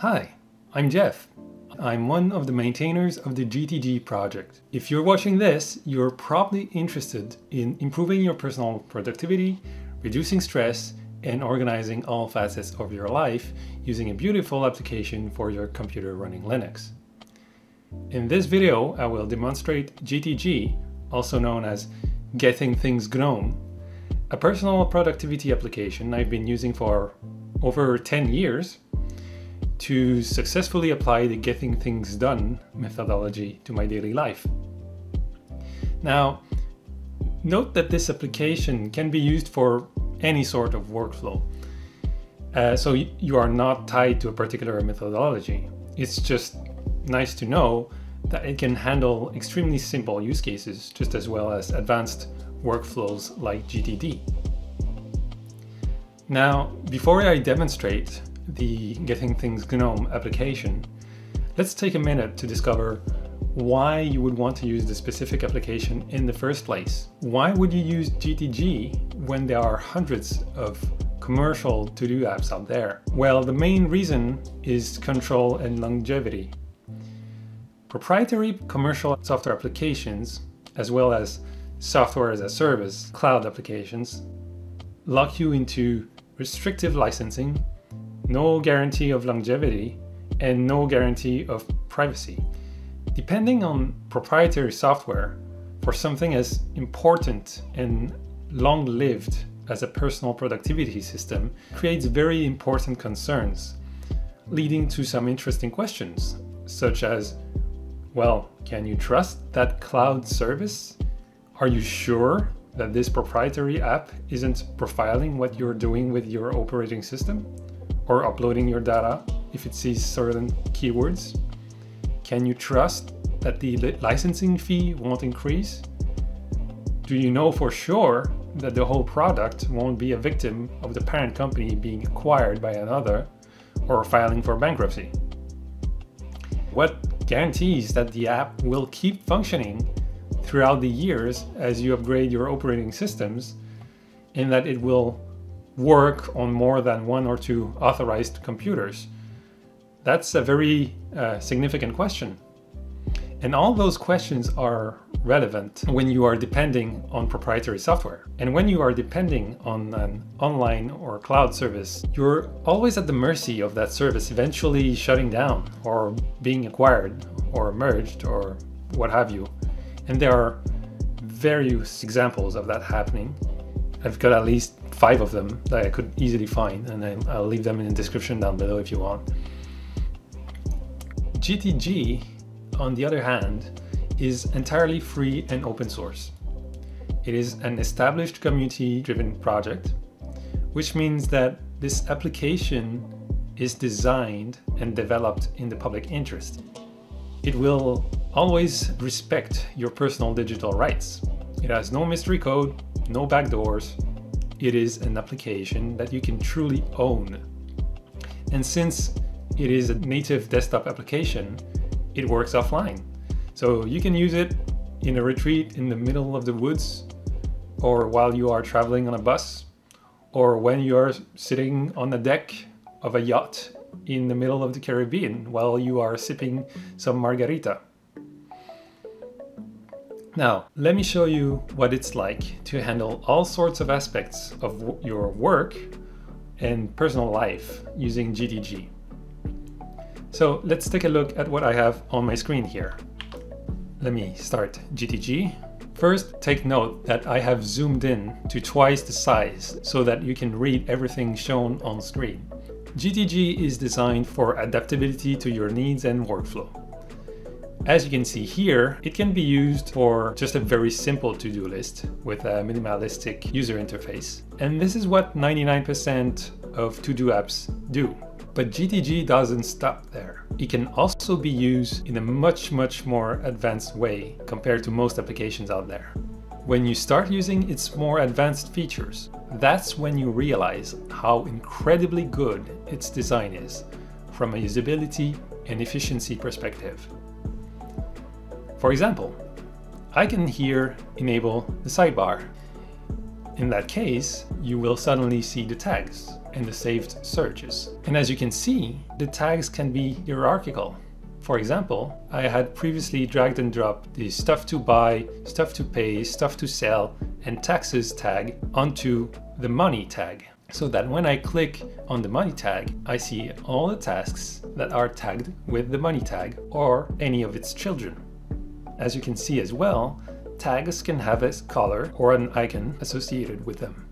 Hi, I'm Jeff. I'm one of the maintainers of the GTG project. If you're watching this, you're probably interested in improving your personal productivity, reducing stress, and organizing all facets of your life using a beautiful application for your computer running Linux. In this video, I will demonstrate GTG, also known as Getting Things Gnome, a personal productivity application I've been using for over 10 years to successfully apply the Getting Things Done methodology to my daily life. Now, note that this application can be used for any sort of workflow. So you are not tied to a particular methodology. It's just nice to know that it can handle extremely simple use cases just as well as advanced workflows like GTD. Now, before I demonstrate the Getting Things Gnome application, let's take a minute to discover why you would want to use the specific application in the first place. Why would you use GTG when there are hundreds of commercial to-do apps out there? Well, the main reason is control and longevity. Proprietary commercial software applications, as well as software as a service, cloud applications, lock you into restrictive licensing, no guarantee of longevity, and no guarantee of privacy. Depending on proprietary software for something as important and long-lived as a personal productivity system creates very important concerns, leading to some interesting questions, such as, well, can you trust that cloud service? Are you sure that this proprietary app isn't profiling what you're doing with your operating system or uploading your data if it sees certain keywords? Can you trust that the licensing fee won't increase? Do you know for sure that the whole product won't be a victim of the parent company being acquired by another or filing for bankruptcy? What guarantees that the app will keep functioning throughout the years as you upgrade your operating systems, and that it will work on more than one or two authorized computers? That's a very significant question. And all those questions are relevant when you are depending on proprietary software. And when you are depending on an online or cloud service, you're always at the mercy of that service eventually shutting down or being acquired or merged or what have you. And there are various examples of that happening. I've got at least 5 of them that I could easily find, and I'll leave them in the description down below if you want. GTG, on the other hand, is entirely free and open source. It is an established community-driven project, which means that this application is designed and developed in the public interest. It will always respect your personal digital rights. It has no mystery code, no backdoors. It is an application that you can truly own. And since it is a native desktop application, it works offline. So you can use it in a retreat in the middle of the woods, or while you are traveling on a bus, or when you are sitting on the deck of a yacht in the middle of the Caribbean while you are sipping some margarita. Now, let me show you what it's like to handle all sorts of aspects of your work and personal life using GTG. So let's take a look at what I have on my screen here. Let me start GTG. First, take note that I have zoomed in to twice the size so that you can read everything shown on screen. GTG is designed for adaptability to your needs and workflow. As you can see here, it can be used for just a very simple to-do list with a minimalistic user interface. And this is what 99% of to-do apps do. But GTG doesn't stop there. It can also be used in a much, much more advanced way compared to most applications out there. When you start using its more advanced features, that's when you realize how incredibly good its design is from a usability and efficiency perspective. For example, I can here enable the sidebar. In that case, you will suddenly see the tags, in the saved searches. And as you can see, the tags can be hierarchical. For example, I had previously dragged and dropped the stuff to buy, stuff to pay, stuff to sell, and taxes tag onto the money tag. So that when I click on the money tag, I see all the tasks that are tagged with the money tag or any of its children. As you can see as well, tags can have a color or an icon associated with them.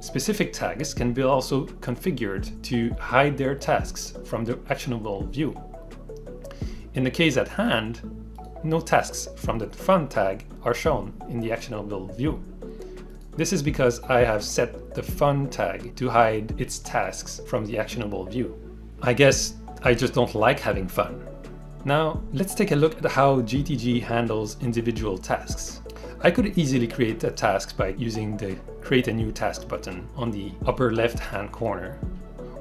Specific tags can be also configured to hide their tasks from the actionable view. In the case at hand, no tasks from the fun tag are shown in the actionable view. This is because I have set the fun tag to hide its tasks from the actionable view. I guess I just don't like having fun. Now, let's take a look at how GTG handles individual tasks. I could easily create a task by using the Create a New Task button on the upper left-hand corner,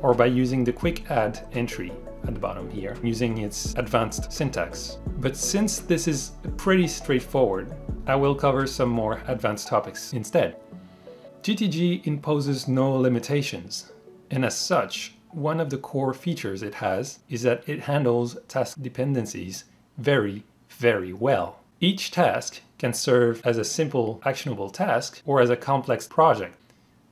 or by using the Quick Add entry at the bottom here, using its advanced syntax. But since this is pretty straightforward, I will cover some more advanced topics instead. GTG imposes no limitations, and as such, one of the core features it has is that it handles task dependencies very, very well. Each task can serve as a simple actionable task or as a complex project.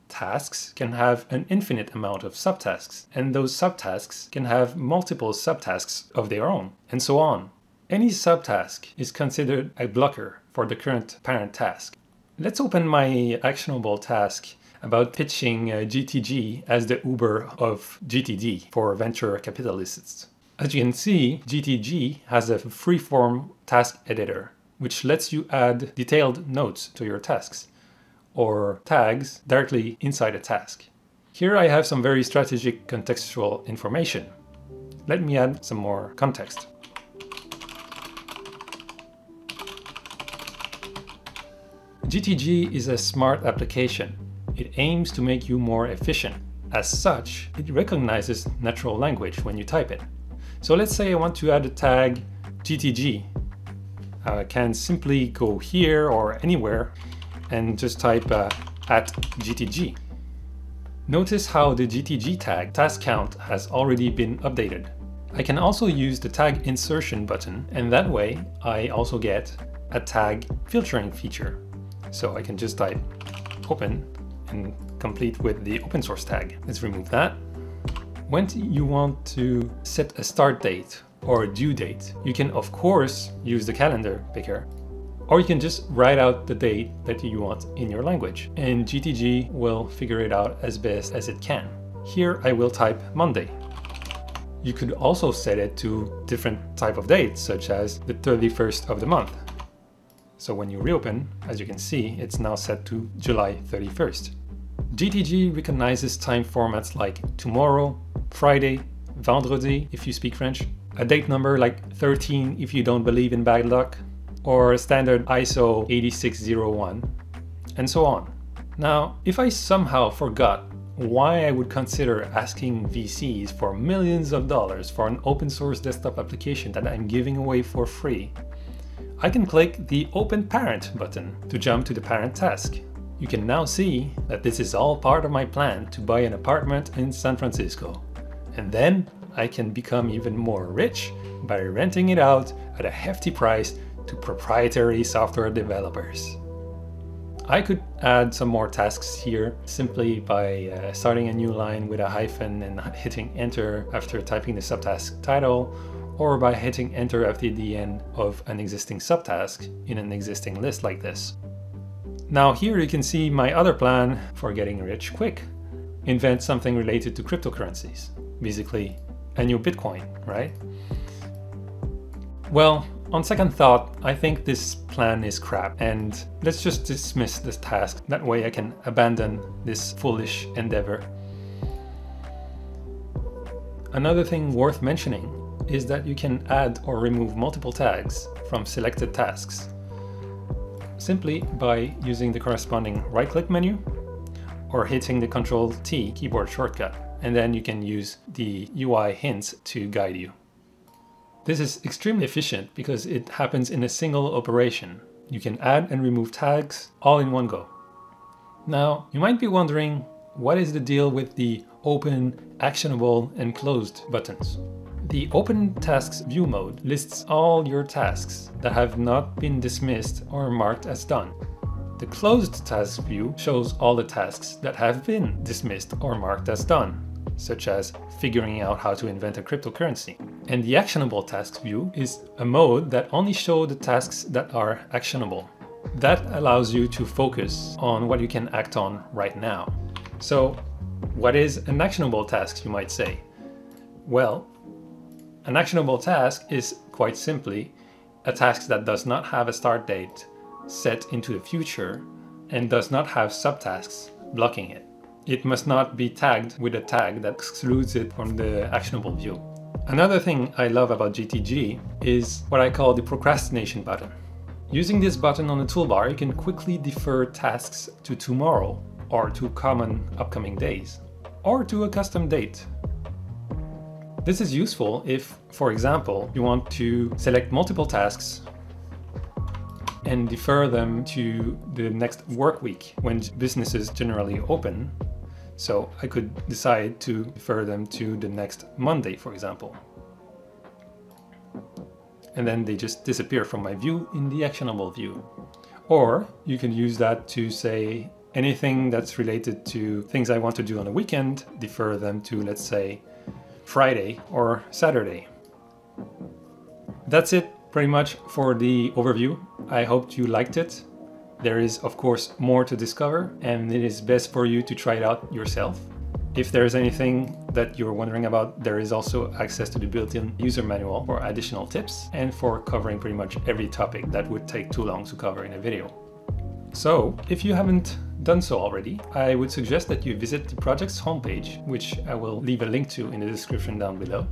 Tasks can have an infinite amount of subtasks, and those subtasks can have multiple subtasks of their own, and so on. Any subtask is considered a blocker for the current parent task. Let's open my actionable task about pitching GTG as the Uber of GTD for venture capitalists. As you can see, GTG has a freeform task editor, which lets you add detailed notes to your tasks, or tags directly inside a task. Here I have some very strategic contextual information. Let me add some more context. GTG is a smart application. It aims to make you more efficient. As such, it recognizes natural language when you type it. So let's say I want to add a tag GTG. I can simply go here or anywhere and just type @GTG. Notice how the GTG tag task count has already been updated. I can also use the tag insertion button, and that way I also get a tag filtering feature. So I can just type open and complete with the open source tag. Let's remove that. When you want to set a start date or a due date, you can of course use the calendar picker, or you can just write out the date that you want in your language, and GTG will figure it out as best as it can. Here I will type Monday. You could also set it to different type of dates, such as the 31st of the month. So when you reopen, as you can see, it's now set to July 31st. GTG recognizes time formats like tomorrow, Friday, vendredi if you speak French, a date number like 13 if you don't believe in bad luck, or standard ISO 8601, and so on. Now, if I somehow forgot why I would consider asking VCs for millions of dollars for an open source desktop application that I'm giving away for free, I can click the Open Parent button to jump to the parent task. You can now see that this is all part of my plan to buy an apartment in San Francisco. And then I can become even more rich by renting it out at a hefty price to proprietary software developers. I could add some more tasks here simply by starting a new line with a hyphen and hitting enter after typing the subtask title, or by hitting enter after the end of an existing subtask in an existing list like this. Now here you can see my other plan for getting rich quick. Invent something related to cryptocurrencies. Basically, a new Bitcoin, right? Well, on second thought, I think this plan is crap, and let's just dismiss this task. That way I can abandon this foolish endeavor. Another thing worth mentioning is that you can add or remove multiple tags from selected tasks simply by using the corresponding right-click menu or hitting the Ctrl+T keyboard shortcut, and then you can use the UI hints to guide you. This is extremely efficient because it happens in a single operation. You can add and remove tags all in one go. Now, you might be wondering, what is the deal with the open, actionable, and closed buttons. The Open Tasks view mode lists all your tasks that have not been dismissed or marked as done. The Closed Tasks view shows all the tasks that have been dismissed or marked as done, such as figuring out how to invent a cryptocurrency. And the Actionable Tasks view is a mode that only shows the tasks that are actionable. That allows you to focus on what you can act on right now. So, what is an actionable task, you might say? Well, an actionable task is, quite simply, a task that does not have a start date set into the future and does not have subtasks blocking it. It must not be tagged with a tag that excludes it from the actionable view. Another thing I love about GTG is what I call the procrastination button. Using this button on the toolbar, you can quickly defer tasks to tomorrow or to common upcoming days or to a custom date. This is useful if, for example, you want to select multiple tasks and defer them to the next work week when businesses generally open. So I could decide to defer them to the next Monday, for example. And then they just disappear from my view in the actionable view. Or you can use that to say anything that's related to things I want to do on a weekend, defer them to, let's say, Friday or Saturday. That's it pretty much for the overview. I hoped you liked it. There is of course more to discover and it is best for you to try it out yourself. If there's anything that you're wondering about, there is also access to the built-in user manual for additional tips and for covering pretty much every topic that would take too long to cover in a video. So if you haven't done so already, I would suggest that you visit the project's homepage, which I will leave a link to in the description down below.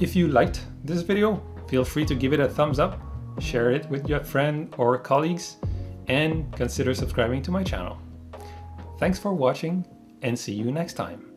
If you liked this video, feel free to give it a thumbs up, share it with your friend or colleagues, and consider subscribing to my channel. Thanks for watching and see you next time.